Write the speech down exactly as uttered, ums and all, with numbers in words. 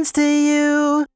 happens to you.